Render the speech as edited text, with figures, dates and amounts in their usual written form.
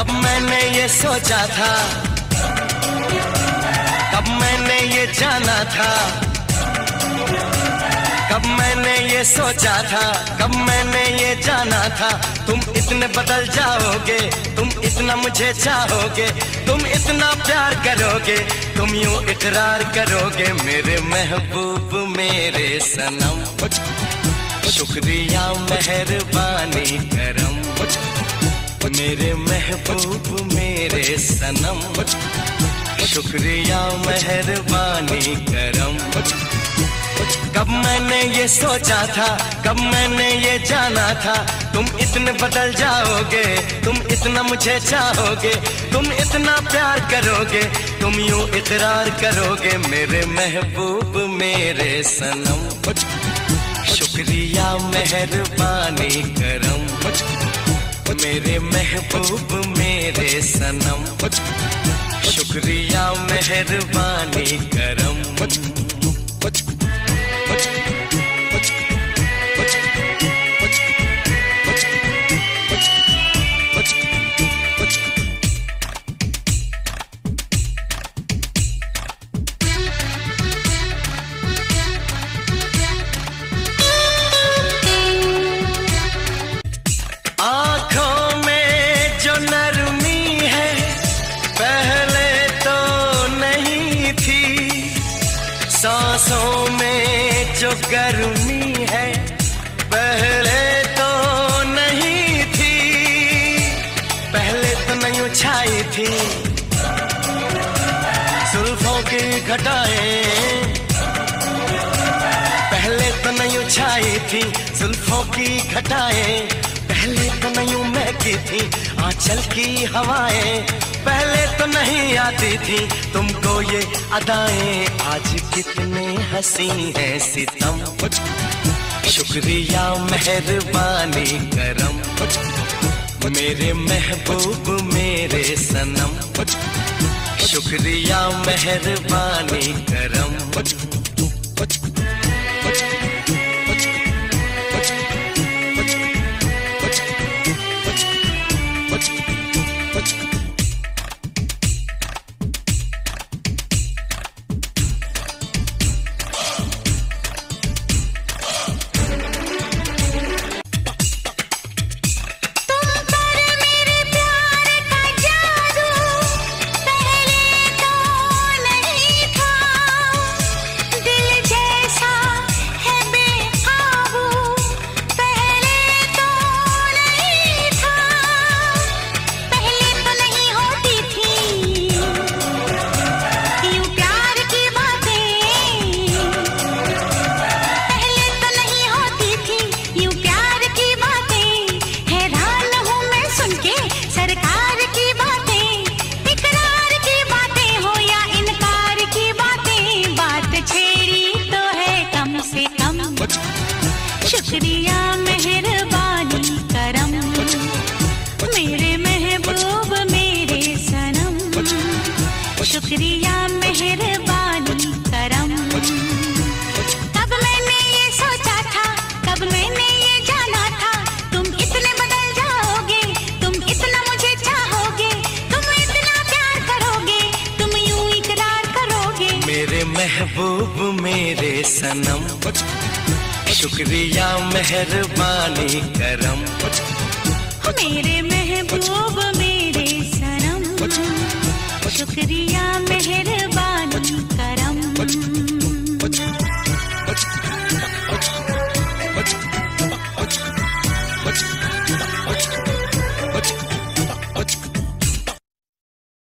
कब मैंने ये सोचा था, कब मैंने ये जाना था, कब मैंने ये सोचा था, कब मैंने ये जाना था। तुम इतने बदल जाओगे, तुम इतना मुझे चाहोगे, तुम इतना प्यार करोगे, तुम यूं इकरार करोगे। मेरे महबूब मेरे सनम, शुक्रिया मेहरबानी करम। मेरे महबूब मेरे सनम, शुक्रिया मेहरबानी करम। कब मैंने ये सोचा था, कब मैंने ये जाना था, तुम इतने बदल जाओगे, तुम इतना मुझे चाहोगे, तुम इतना प्यार करोगे, तुम यूं इकरार करोगे। मेरे महबूब मेरे सनम, शुक्रिया मेहरबानी करम। मेरे महबूब मेरे सनम, शुक्रिया मेहरबानी करम। सांसों में जो गर्मी है, पहले तो नहीं थी, पहले तो नहीं उछाई थी। जुल्फों की घटाएं पहले तो नहीं उछाई थी, जुल्फों की घटाएं पहले तो नहीं महकी थी। आंचल की हवाएं पहले तो नहीं आती थी, तुमको ये अदाएं आज कितने हंसी हैं सितम। शुक्रिया मेहरबानी करम, मेरे महबूब मेरे सनम, शुक्रिया मेहरबानी करम। शुक्रिया मेहरबानी करम, मेरे महबूब मेरे सनम, शुक्रिया मेहरबानी करम। कब मैंने ये सोचा था, कब मैंने ये जाना था, तुम इतने बदल जाओगे, तुम इतना मुझे चाहोगे, तुम इतना प्यार करोगे, तुम यूं इकरार करोगे। मेरे महबूब मेरे सनम, शुक्रिया मेहरबानी करम। मेरे महबूब